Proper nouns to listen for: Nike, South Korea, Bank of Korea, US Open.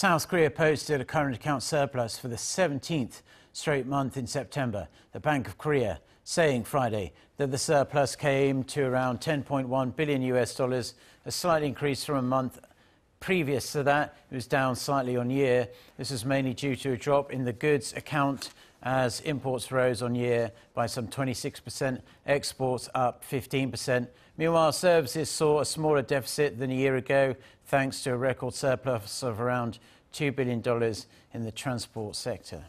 South Korea posted a current account surplus for the 17th straight month in September. The Bank of Korea saying Friday that the surplus came to around $10.1 billion, a slight increase from a month previous to that. It was down slightly on year. This is mainly due to a drop in the goods account as imports rose on year by some 26%, exports up 15%. Meanwhile, services saw a smaller deficit than a year ago, thanks to a record surplus of around $2 billion in the transport sector.